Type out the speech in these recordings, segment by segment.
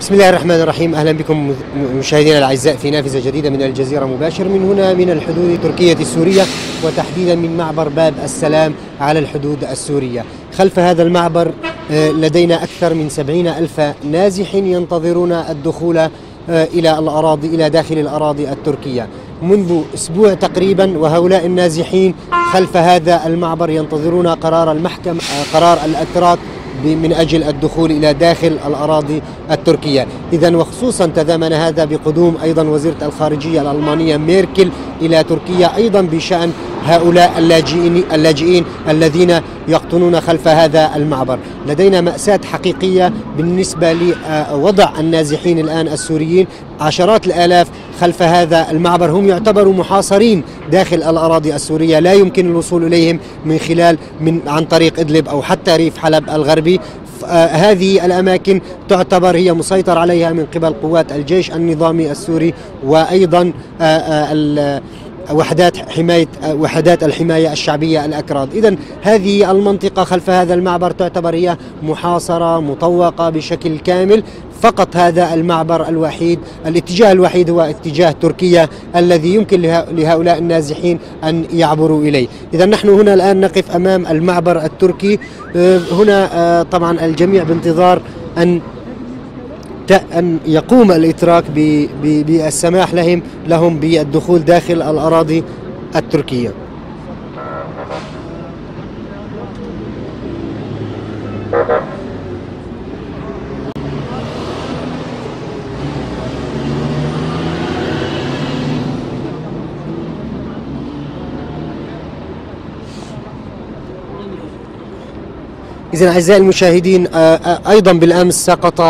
بسم الله الرحمن الرحيم. أهلا بكم مشاهدينا الأعزاء في نافذة جديدة من الجزيرة مباشر، من هنا من الحدود التركية السورية، وتحديدا من معبر باب السلام على الحدود السورية. خلف هذا المعبر لدينا أكثر من 70,000 نازح ينتظرون الدخول إلى الأراضي، إلى داخل الأراضي التركية منذ أسبوع تقريبا. وهؤلاء النازحين خلف هذا المعبر ينتظرون قرار المحكمة، قرار الأتراك من أجل الدخول إلى داخل الأراضي التركية. إذن وخصوصا تزامن هذا بقدوم أيضا وزيرة الخارجية الألمانية ميركل إلى تركيا أيضا بشأن هؤلاء اللاجئين الذين يقطنون خلف هذا المعبر. لدينا مأساة حقيقية بالنسبة لوضع النازحين الآن السوريين، عشرات الآلاف خلف هذا المعبر، هم يعتبروا محاصرين داخل الأراضي السورية، لا يمكن الوصول إليهم من خلال عن طريق إدلب أو حتى ريف حلب الغربي. هذه الأماكن تعتبر هي مسيطر عليها من قبل قوات الجيش النظامي السوري وأيضا وحدات الحماية الشعبية الأكراد. إذن هذه المنطقة خلف هذا المعبر تعتبر هي محاصرة مطوقة بشكل كامل. فقط هذا المعبر الوحيد، الاتجاه الوحيد هو اتجاه تركيا الذي يمكن لهؤلاء النازحين أن يعبروا إليه. إذا نحن هنا الآن نقف أمام المعبر التركي، هنا طبعا الجميع بانتظار أن يقوم الإتراك بالسماح لهم بالدخول داخل الأراضي التركية. إذن أعزائي المشاهدين، أيضا بالأمس سقط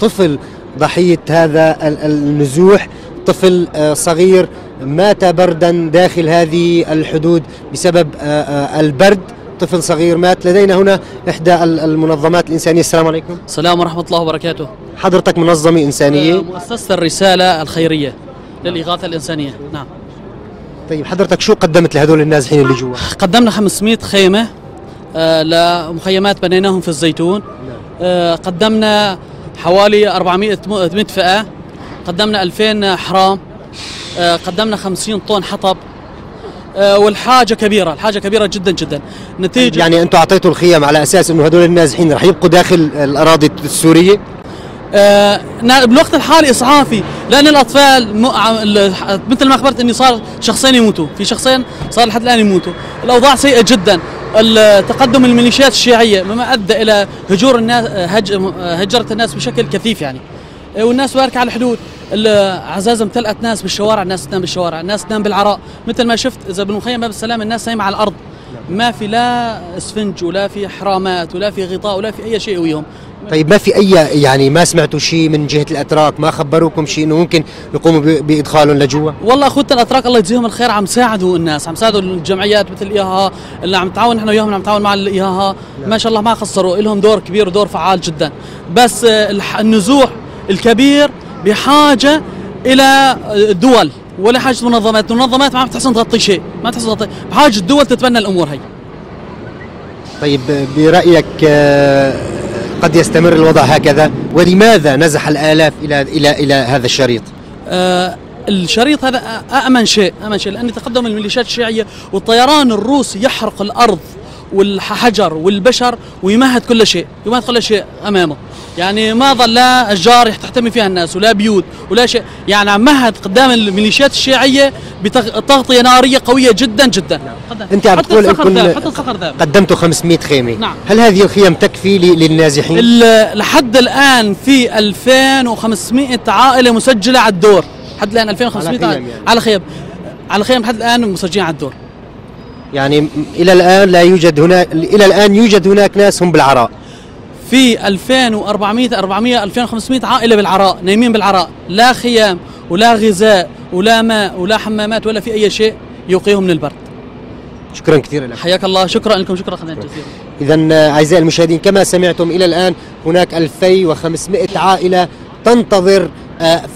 طفل ضحية هذا النزوح، طفل صغير مات بردا داخل هذه الحدود بسبب البرد، طفل صغير مات. لدينا هنا إحدى المنظمات الإنسانية. السلام عليكم. السلام ورحمة الله وبركاته. حضرتك منظمة إنسانية؟ مؤسسة الرسالة الخيرية للإغاثة الإنسانية. نعم. طيب حضرتك شو قدمت لهذول النازحين اللي جوا؟ قدمنا 500 خيمة لمخيمات بنيناهم في الزيتون. قدمنا حوالي 400 مدفأة، قدمنا 2000 حرام، قدمنا 50 طن حطب، والحاجة كبيرة، الحاجة كبيرة جدا جدا. نتيجة يعني أنتم أعطيتوا الخيام على أساس أنه هدول النازحين رح يبقوا داخل الأراضي السورية؟ بالوقت الحالي إسعافي، لأن الأطفال مثل ما أخبرت أني صار شخصين يموتوا، في شخصين صار لحد الآن يموتوا، الأوضاع سيئة جدا. تقدم الميليشيات الشيعية مما أدى إلى هجور الناس، هجرت الناس بشكل كثيف يعني، والناس باركة على الحدود، العزازم امتلأت ناس بالشوارع، الناس تنام بالشوارع، الناس تنام بالعراء، مثل ما شفت إذا بالمخيم باب السلام الناس نايمة على الأرض، ما في لا اسفنج ولا في حرامات ولا في غطاء ولا في أي شيء ويهم. طيب ما في أي يعني ما سمعتوا شيء من جهة الأتراك؟ ما خبروكم شيء إنه ممكن يقوموا بإدخالهم لجوا؟ والله أخوة الأتراك الله يجزيهم الخير عم ساعدوا الناس، عم ساعدوا الجمعيات مثل إياها اللي عم تعاون، نحن وياهم عم نتعاون مع إياها، ما شاء الله ما خسروا، لهم دور كبير ودور فعال جدا. بس النزوح الكبير بحاجة إلى الدول ولا حاجة منظمات، المنظمات ما عم تحسن تغطي شيء، ما تحسن تغطي، بحاجة الدول تتبنى الأمور هي. طيب برأيك قد يستمر الوضع هكذا، ولماذا نزح الآلاف إلى إلى إلى هذا الشريط؟ الشريط هذا أأمن شيء، أأمن شيء، لأن تقدم الميليشيات الشيعية والطيران الروسي يحرق الأرض والحجر والبشر ويمهد كل شيء، يمهد كل شيء أمامه، يعني ما ظل لا أشجار تحتمي فيها الناس ولا بيوت ولا شيء، يعني عم مهد قدام الميليشيات الشيعية بتغطية نارية قوية جدا جدا. نعم. أنت عم تقول قدمتوا 500 خيمة. نعم. هل هذه الخيم تكفي للنازحين؟ لحد الآن في 2500 عائلة مسجلة على الدور، لحد الآن 2500 عائلة على خيم، على خيم لحد الآن مسجلين على الدور. يعني إلى الآن لا يوجد هناك، إلى الآن يوجد هناك ناس هم بالعراء. في 2500 عائلة بالعراء، نايمين بالعراء، لا خيام ولا غذاء ولا ماء ولا حمامات ولا في أي شيء يوقيهم من البرد. شكرا كثيرا لك. حياك الله، شكرا لكم، شكرا خدمة الجزيرة. إذا أعزائي المشاهدين كما سمعتم إلى الآن هناك 2500 عائلة تنتظر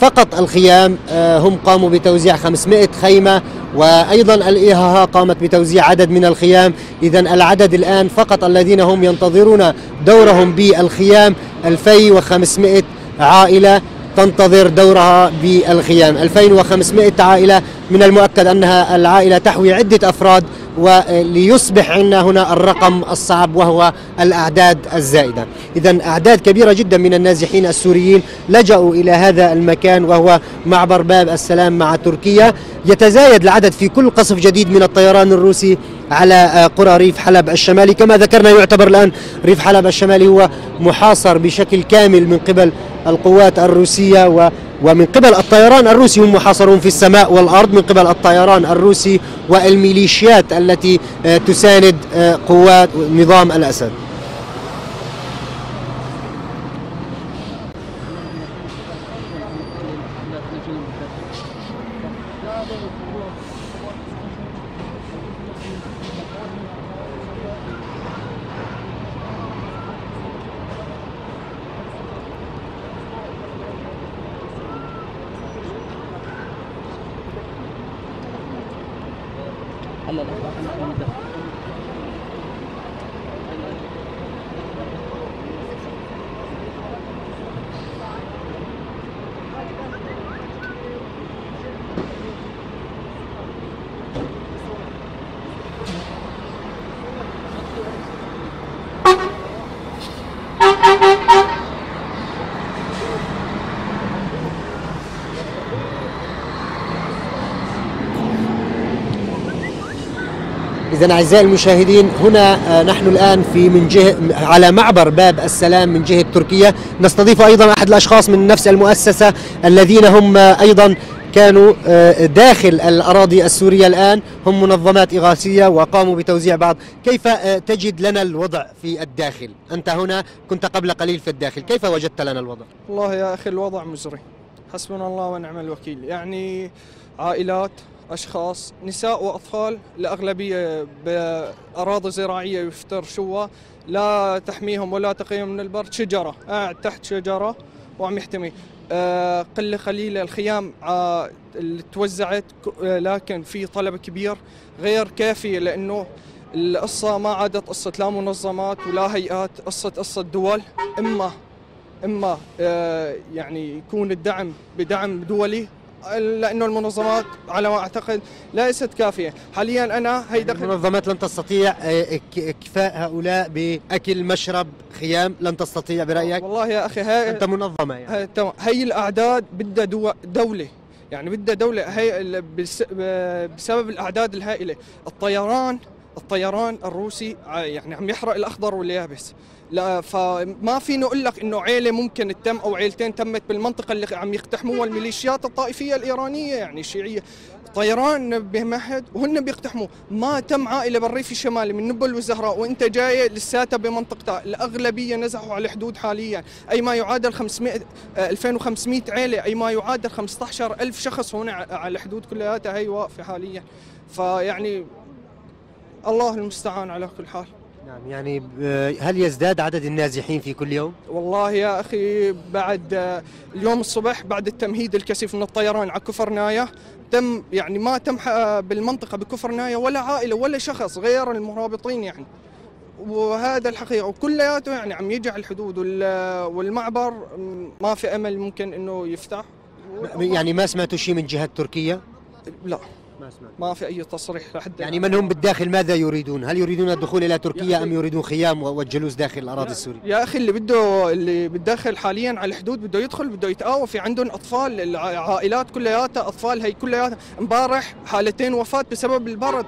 فقط الخيام. هم قاموا بتوزيع 500 خيمة، وأيضا الإيهاها قامت بتوزيع عدد من الخيام. إذن العدد الآن فقط الذين هم ينتظرون دورهم بالخيام 2500 عائلة تنتظر دورها بالخيام، 2500 عائلة. من المؤكد أنها العائلة تحوي عدة أفراد، وليصبح عندنا هنا الرقم الصعب وهو الأعداد الزائدة. إذن أعداد كبيرة جدا من النازحين السوريين لجأوا إلى هذا المكان وهو معبر باب السلام مع تركيا. يتزايد العدد في كل قصف جديد من الطيران الروسي على قرى ريف حلب الشمالي. كما ذكرنا يعتبر الآن ريف حلب الشمالي هو محاصر بشكل كامل من قبل القوات الروسية ومن قبل الطيران الروسي. هم محاصرون في السماء والأرض من قبل الطيران الروسي والميليشيات التي تساند قوات نظام الأسد. إذن أعزائي المشاهدين، هنا نحن الآن على معبر باب السلام من جهة تركيا. نستضيف أيضا أحد الأشخاص من نفس المؤسسة الذين هم أيضا كانوا داخل الأراضي السورية، الآن هم منظمات إغاثية وقاموا بتوزيع بعض. كيف تجد لنا الوضع في الداخل؟ أنت هنا كنت قبل قليل في الداخل، كيف وجدت لنا الوضع؟ والله يا أخي الوضع مزري، حسبنا الله ونعم الوكيل. يعني عائلات، أشخاص، نساء وأطفال، الأغلبية بأراضي زراعية يفترشوا، لا تحميهم ولا تقيهم من البرد، شجرة قاعد تحت شجرة وعم يحتمي. قلة قليلة الخيام اللي توزعت، لكن في طلب كبير غير كافي، لأنه القصة ما عادت قصة لا منظمات ولا هيئات، قصة دول. إما يعني يكون الدعم بدعم دولي، لأنه المنظمات على ما أعتقد ليست كافية حاليا. أنا هي دخل المنظمات لن تستطيع إكفاء هؤلاء بأكل مشرب خيام، لن تستطيع برأيك؟ والله يا أخي هاي أنت منظمة، يعني هي الأعداد بدها دولة، يعني بدها دولة. هي بسبب الأعداد الهائلة، الطيران الروسي يعني عم يحرق الأخضر واليابس. لا فما فيني اقول لك انه عيله ممكن تتم او عيلتين تمت بالمنطقه اللي عم يقتحموها الميليشيات الطائفيه الايرانيه، يعني الشيعيه. طيران بمحد وهن بيقتحموه. ما تم عائله بالريف الشمالي من نبل والزهراء وانت جاي لساتها بمنطقتها، الاغلبيه نزحوا على الحدود حاليا. اي ما يعادل 2500 عيله، اي ما يعادل 15000 شخص هون على الحدود كلياتها هي واقفه حاليا. فيعني الله المستعان على كل حال. نعم، يعني هل يزداد عدد النازحين في كل يوم؟ والله يا أخي بعد اليوم الصبح، بعد التمهيد الكثيف من الطيران على كفر نايا، تم يعني ما تم بالمنطقة بكفر نايا ولا عائلة ولا شخص غير المرابطين، يعني وهذا الحقيقة. وكلياته يعني عم يجي على الحدود، والمعبر ما في أمل ممكن إنه يفتح. يعني ما سمعتوا شيء من جهة تركيا؟ لا، ما في أي تصريح لحد. يعني من هم بالداخل ماذا يريدون؟ هل يريدون الدخول إلى تركيا أم يريدون خيام والجلوس داخل الأراضي السورية؟ يا أخي اللي بالداخل حاليا على الحدود بده يدخل، بده يتقاوى. في عندهم أطفال، العائلات كلياتها أطفال. هي كلياتها امبارح حالتين وفاة بسبب البرد،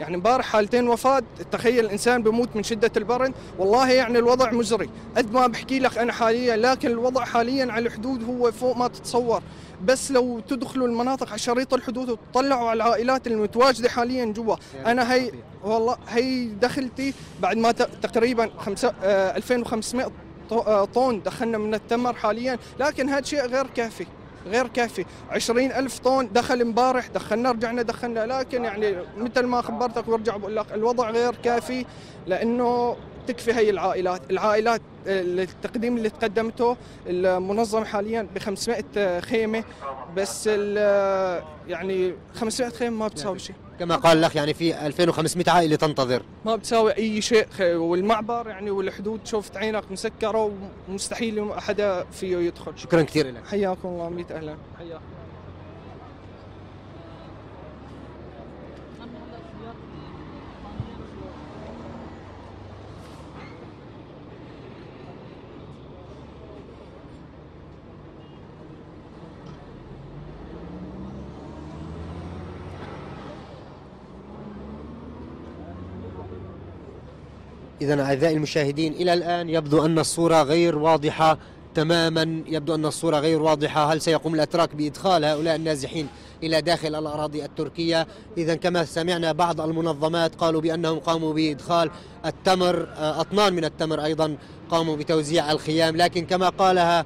يعني امبارح حالتين وفاة. تخيل الإنسان بموت من شدة البرد. والله يعني الوضع مزري قد ما بحكي لك أنا حاليا، لكن الوضع حاليا على الحدود هو فوق ما تتصور. بس لو تدخلوا المناطق على شريط الحدود وتطلعوا على العائلات المتواجده حاليا جوا، يعني انا هي والله هي دخلتي بعد ما تقريبا 2500 طن دخلنا من التمر حاليا، لكن هذا شيء غير كافي. 20000 طن دخل امبارح، رجعنا دخلنا، لكن يعني مثل ما خبرتك وارجع بقول لك الوضع غير كافي، لانه تكفي هي العائلات التقديم اللي تقدمته المنظمه حاليا ب 500 خيمه بس، يعني 500 خيمه ما بتساوي شيء. كما قال الاخ يعني في 2500 عائله تنتظر، ما بتساوي اي شيء. والمعبر يعني والحدود شوفت عينك مسكره ومستحيل حدا فيه يدخل. شكرا كثير لك، حياكم الله، 100 اهلا. حياكم. إذن أعزائي المشاهدين إلى الآن يبدو أن الصورة غير واضحة تماما، يبدو أن الصورة غير واضحة. هل سيقوم الأتراك بإدخال هؤلاء النازحين إلى داخل الأراضي التركية؟ إذن كما سمعنا بعض المنظمات قالوا بأنهم قاموا بإدخال التمر، أطنان من التمر، أيضا قاموا بتوزيع الخيام، لكن كما قالها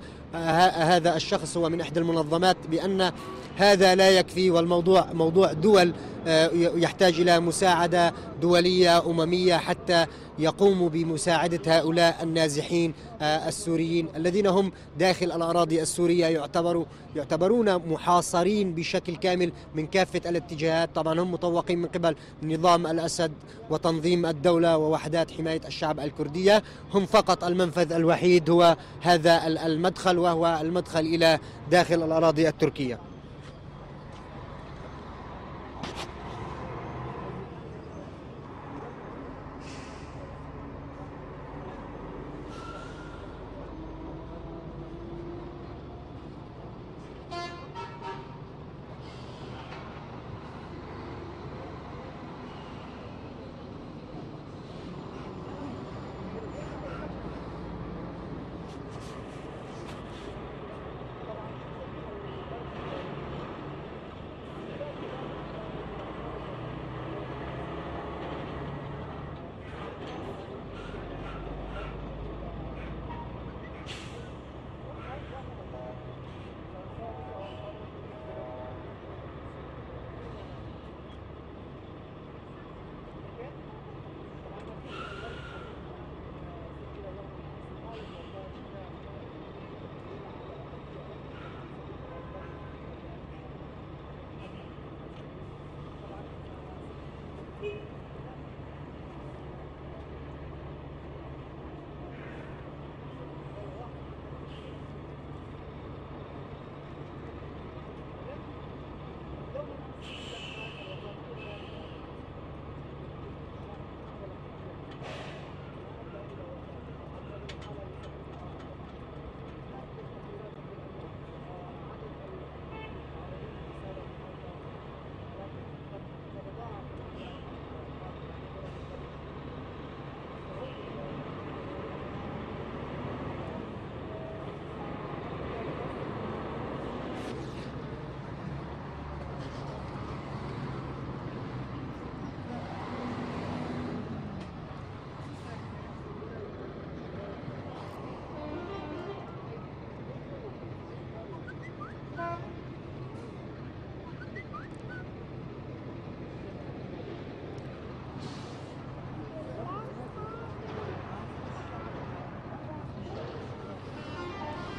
هذا الشخص هو من إحدى المنظمات بأن هذا لا يكفي، والموضوع موضوع دول يحتاج إلى مساعدة دولية أممية حتى يقوموا بمساعدة هؤلاء النازحين السوريين الذين هم داخل الأراضي السورية، يعتبرون محاصرين بشكل كامل من كافة الاتجاهات. طبعا هم مطوقين من قبل نظام الأسد وتنظيم الدولة ووحدات حماية الشعب الكردية، هم فقط المنفذ الوحيد هو هذا المدخل وهو المدخل إلى داخل الأراضي التركية.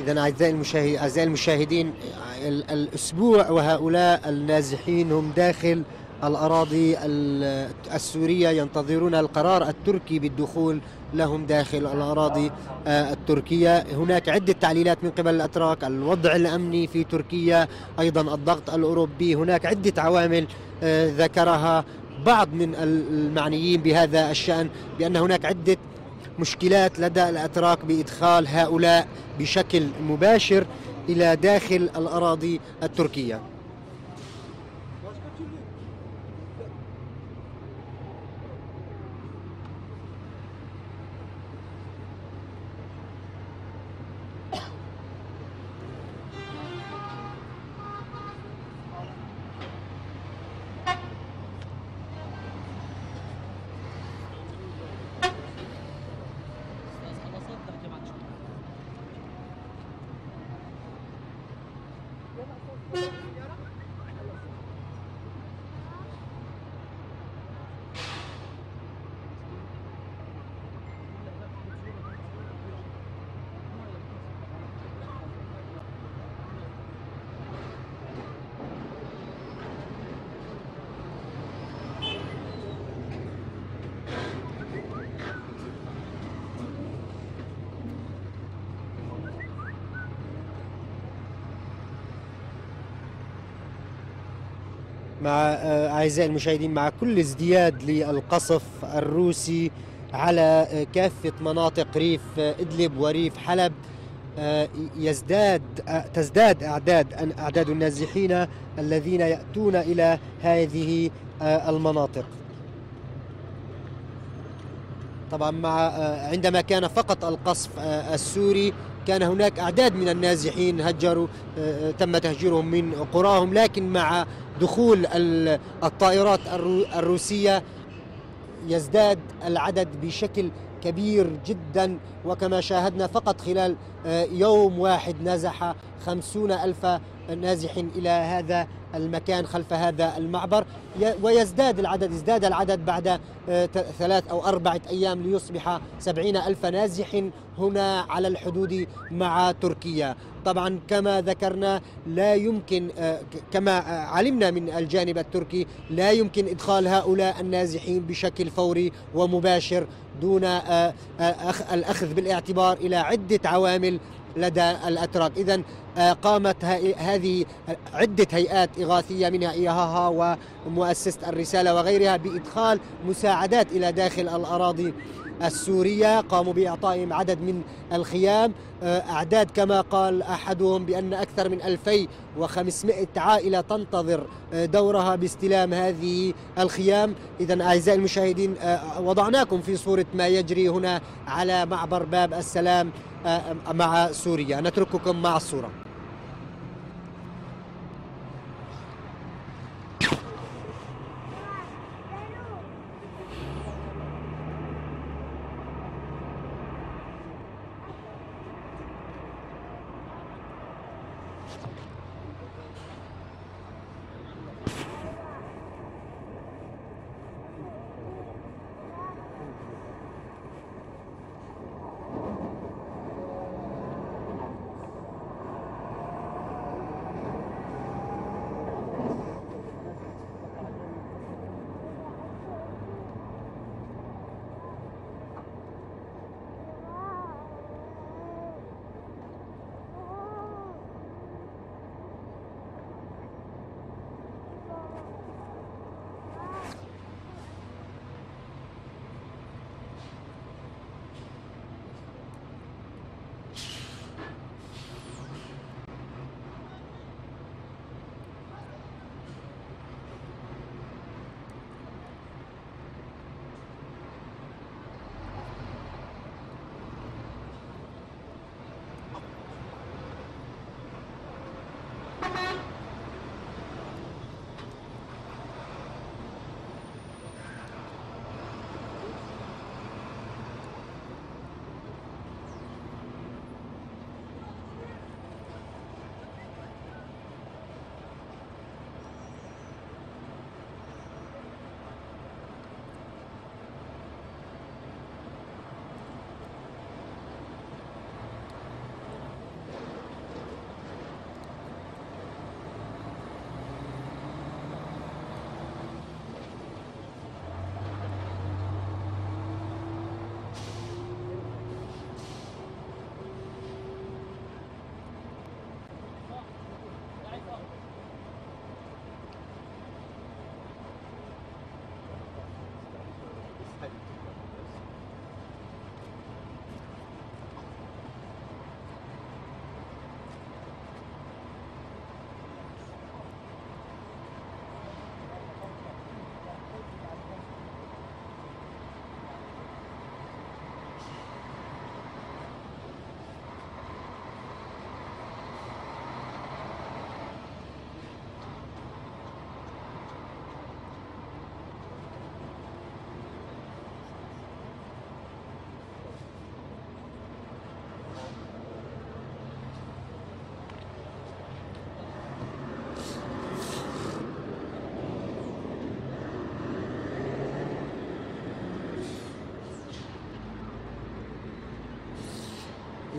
إذن أعزائي المشاهدين الأسبوع وهؤلاء النازحين هم داخل الأراضي السورية ينتظرون القرار التركي بالدخول لهم داخل الأراضي التركية. هناك عدة تعليلات من قبل الأتراك، الوضع الأمني في تركيا، أيضا الضغط الأوروبي، هناك عدة عوامل ذكرها بعض من المعنيين بهذا الشأن بأن هناك عدة مشكلات لدى الأتراك بإدخال هؤلاء بشكل مباشر إلى داخل الأراضي التركية. مع أعزائي المشاهدين، مع كل ازدياد للقصف الروسي على كافة مناطق ريف إدلب وريف حلب، تزداد أعداد النازحين الذين يأتون إلى هذه المناطق. طبعا عندما كان فقط القصف السوري كان هناك أعداد من النازحين تم تهجيرهم من قراهم، لكن مع دخول الطائرات الروسية يزداد العدد بشكل كبير جدا، وكما شاهدنا فقط خلال يوم واحد نزح 50,000 نازح إلى هذا المكان خلف هذا المعبر، ويزداد العدد بعد 3 أو 4 أيام ليصبح 70,000 نازح هنا على الحدود مع تركيا. طبعا كما ذكرنا لا يمكن، كما علمنا من الجانب التركي، لا يمكن إدخال هؤلاء النازحين بشكل فوري ومباشر دون الأخذ بالاعتبار إلى عدة عوامل لدى الأتراك. إذن قامت هذه عدة هيئات إغاثية منها إيهاها ومؤسسة الرسالة وغيرها بإدخال مساعدات إلى داخل الأراضي السورية، قاموا بإعطائهم عدد من الخيام، أعداد كما قال أحدهم بأن أكثر من 2500 عائلة تنتظر دورها باستلام هذه الخيام. إذن أعزائي المشاهدين وضعناكم في صورة ما يجري هنا على معبر باب السلام مع سوريا، نترككم مع الصورة.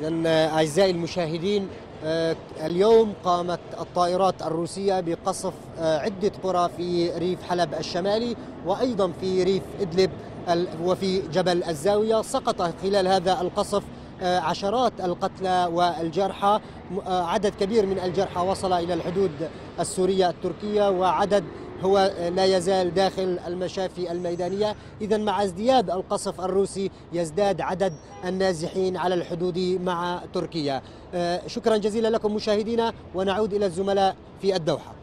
إذن أعزائي المشاهدين اليوم قامت الطائرات الروسية بقصف عدة قرى في ريف حلب الشمالي وأيضا في ريف إدلب وفي جبل الزاوية. سقط خلال هذا القصف عشرات القتلى والجرحى، عدد كبير من الجرحى وصل إلى الحدود السورية التركية، وعدد هو لا يزال داخل المشافي الميدانية. إذا مع ازدياد القصف الروسي يزداد عدد النازحين على الحدود مع تركيا. شكرا جزيلا لكم مشاهدينا، ونعود إلى الزملاء في الدوحة.